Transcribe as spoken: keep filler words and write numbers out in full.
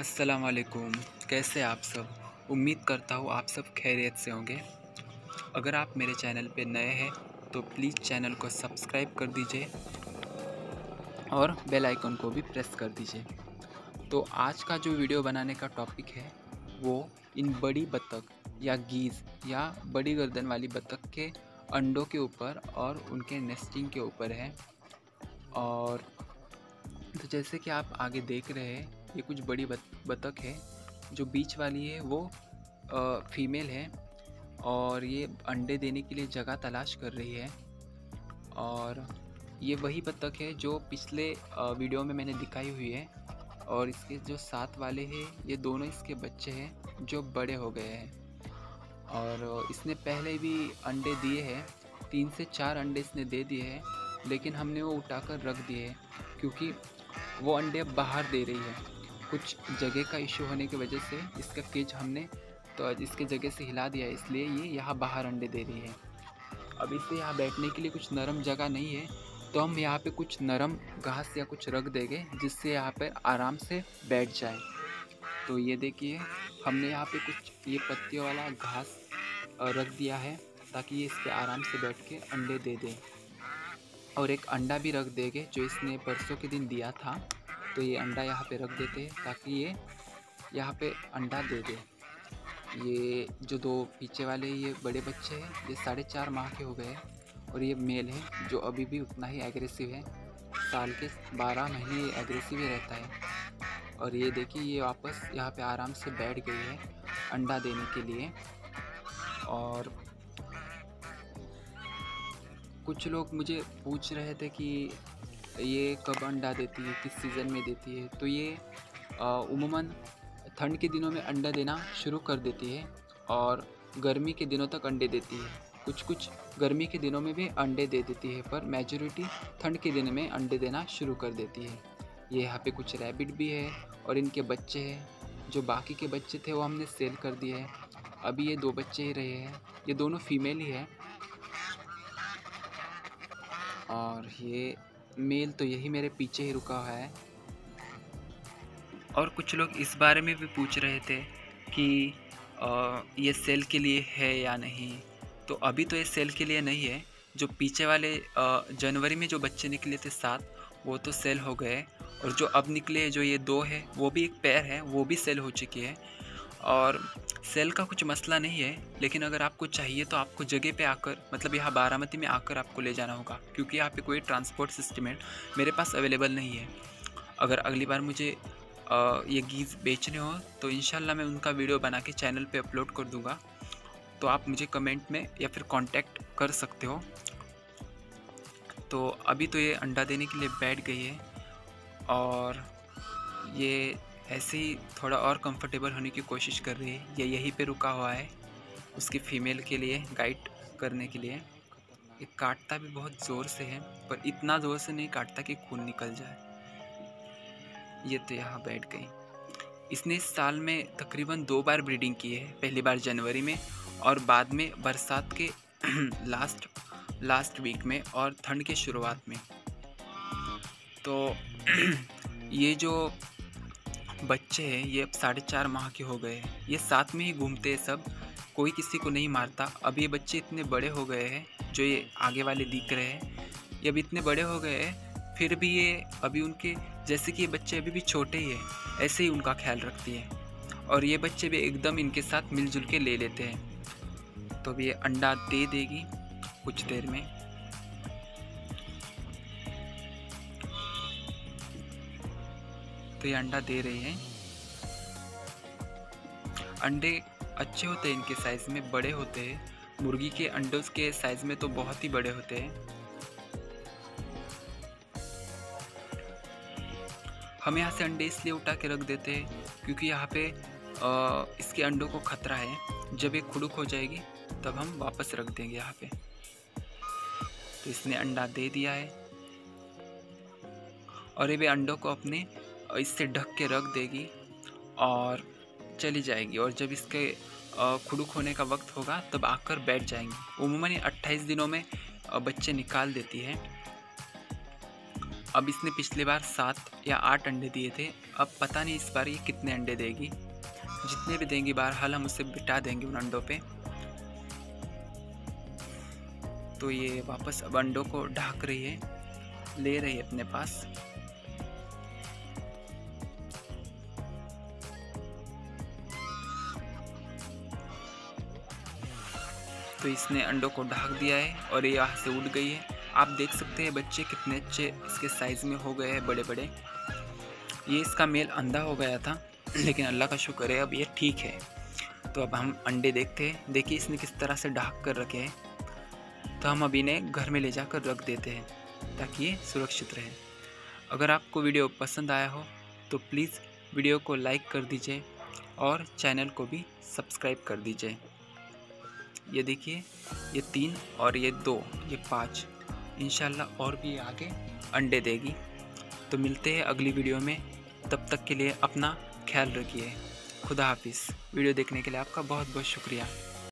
अस्सलाम वालेकुम, कैसे आप सब। उम्मीद करता हूँ आप सब खैरियत से होंगे। अगर आप मेरे चैनल पे नए हैं तो प्लीज़ चैनल को सब्सक्राइब कर दीजिए और बेल आइकन को भी प्रेस कर दीजिए। तो आज का जो वीडियो बनाने का टॉपिक है वो इन बड़ी बत्तख या गीज़ या बड़ी गर्दन वाली बत्तख के अंडों के ऊपर और उनके नेस्टिंग के ऊपर है। और तो जैसे कि आप आगे देख रहे हैं, ये कुछ बड़ी बत्तख है। जो बीच वाली है वो आ, फीमेल है और ये अंडे देने के लिए जगह तलाश कर रही है। और ये वही बत्तख है जो पिछले आ, वीडियो में मैंने दिखाई हुई है। और इसके जो साथ वाले हैं ये दोनों इसके बच्चे हैं जो बड़े हो गए हैं। और इसने पहले भी अंडे दिए हैं, तीन से चार अंडे इसने दे दिए हैं, लेकिन हमने वो उठाकर रख दिए हैं क्योंकि वो अंडे बाहर दे रही है। कुछ जगह का इशू होने की वजह से इसका केज हमने तो इसके जगह से हिला दिया, इसलिए ये यहाँ बाहर अंडे दे रही है। अब इसे यहाँ बैठने के लिए कुछ नरम जगह नहीं है तो हम यहाँ पे कुछ नरम घास या कुछ रख देंगे जिससे यहाँ पे आराम से बैठ जाए। तो ये देखिए हमने यहाँ पे कुछ ये पत्तियों वाला घास रख दिया है ताकि ये इस पर आराम से बैठ के अंडे दे दें। और एक अंडा भी रख देंगे जो इसने परसों के दिन दिया था, तो ये अंडा यहाँ पे रख देते हैं ताकि ये यहाँ पे अंडा दे दे। ये जो दो पीछे वाले ये बड़े बच्चे हैं, ये साढ़े चार माह के हो गए और ये मेल है जो अभी भी उतना ही एग्रेसिव है। साल के बारह महीने ये एग्रेसिव ही रहता है। और ये देखिए ये वापस यहाँ पे आराम से बैठ गई है अंडा देने के लिए। और कुछ लोग मुझे पूछ रहे थे कि ये कब अंडा देती है, किस सीज़न में देती है। तो ये उमूमन ठंड के दिनों में अंडा देना शुरू कर देती है और गर्मी के दिनों तक अंडे देती है। कुछ कुछ गर्मी के दिनों में भी अंडे दे देती है, पर मेजॉरिटी ठंड के दिन में अंडे देना शुरू कर देती है। ये यहाँ पे कुछ रैबिट भी है और इनके बच्चे हैं। जो बाकी के बच्चे थे वो हमने सेल कर दिए हैं, अभी ये दो बच्चे ही रहे हैं। ये दोनों फीमेल ही है और ये मेल तो यही मेरे पीछे ही रुका हुआ है। और कुछ लोग इस बारे में भी पूछ रहे थे कि ये सेल के लिए है या नहीं। तो अभी तो ये सेल के लिए नहीं है। जो पीछे वाले जनवरी में जो बच्चे निकले थे सात, वो तो सेल हो गए। और जो अब निकले जो ये दो है, वो भी एक पैर है, वो भी सेल हो चुकी है। और सेल का कुछ मसला नहीं है, लेकिन अगर आपको चाहिए तो आपको जगह पे आकर, मतलब यहाँ बारामती में आकर आपको ले जाना होगा क्योंकि यहाँ पे कोई ट्रांसपोर्ट सिस्टम है मेरे पास अवेलेबल नहीं है। अगर अगली बार मुझे आ, ये गीज़ बेचने हो तो इंशाल्लाह मैं उनका वीडियो बना के चैनल पे अपलोड कर दूँगा। तो आप मुझे कमेंट में या फिर कॉन्टैक्ट कर सकते हो। तो अभी तो ये अंडा देने के लिए बैठ गई है और ये ऐसे ही थोड़ा और कंफर्टेबल होने की कोशिश कर रही है। ये यहीं पे रुका हुआ है उसकी फ़ीमेल के लिए गाइड करने के लिए। ये काटता भी बहुत ज़ोर से है, पर इतना ज़ोर से नहीं काटता कि खून निकल जाए। ये तो यहाँ बैठ गई। इसने इस साल में तकरीबन दो बार ब्रीडिंग की है, पहली बार जनवरी में और बाद में बरसात के लास्ट लास्ट वीक में और ठंड के शुरुआत में। तो ये जो बच्चे हैं ये अब साढ़े चार माह के हो गए हैं। ये साथ में ही घूमते हैं सब, कोई किसी को नहीं मारता। अब ये बच्चे इतने बड़े हो गए हैं, जो ये आगे वाले दिख रहे हैं ये अब इतने बड़े हो गए हैं, फिर भी ये अभी उनके जैसे कि ये बच्चे अभी भी छोटे ही हैं, ऐसे ही उनका ख्याल रखती है। और ये बच्चे भी एकदम इनके साथ मिलजुल के ले लेते हैं। तो अब ये अंडा दे देगी कुछ देर में। तो ये अंडा दे रही है। अंडे अच्छे होते हैं, इनके साइज में बड़े होते हैं। मुर्गी के अंडों के साइज में तो बहुत ही बड़े होते हैं। हम यहाँ से अंडे इसलिए उठा के रख देते हैं क्योंकि यहाँ पे आ, इसके अंडों को खतरा है। जब ये खुड़क हो जाएगी तब हम वापस रख देंगे यहाँ पे। तो इसने अंडा दे दिया है और ये भी अंडों को अपने इससे ढक के रख देगी और चली जाएगी। और जब इसके खुड़क होने का वक्त होगा तब आकर बैठ जाएंगी। उमूमन ये अट्ठाईस दिनों में बच्चे निकाल देती है। अब इसने पिछली बार सात या आठ अंडे दिए थे। अब पता नहीं इस बार ये कितने अंडे देगी, जितने भी देंगी बहरहाल हम उसे बिठा देंगे उन अंडों पे। तो ये वापस अब अंडों को ढाक रही है, ले रही है अपने पास। तो इसने अंडों को ढाक दिया है और ये यहाँ से उड़ गई है। आप देख सकते हैं बच्चे कितने अच्छे इसके साइज़ में हो गए हैं, बड़े बड़े। ये इसका मेल अंधा हो गया था, लेकिन अल्लाह का शुक्र है अब ये ठीक है। तो अब हम अंडे देखते हैं। देखिए इसने किस तरह से ढाक कर रखे हैं। तो हम अब इन्हें घर में ले जाकर रख देते हैं ताकि ये सुरक्षित रहे। अगर आपको वीडियो पसंद आया हो तो प्लीज़ वीडियो को लाइक कर दीजिए और चैनल को भी सब्सक्राइब कर दीजिए। ये देखिए, ये तीन और ये दो, ये पाँच। इंशाल्लाह और भी आगे अंडे देगी। तो मिलते हैं अगली वीडियो में, तब तक के लिए अपना ख्याल रखिए। खुदा हाफिज़। वीडियो देखने के लिए आपका बहुत बहुत शुक्रिया।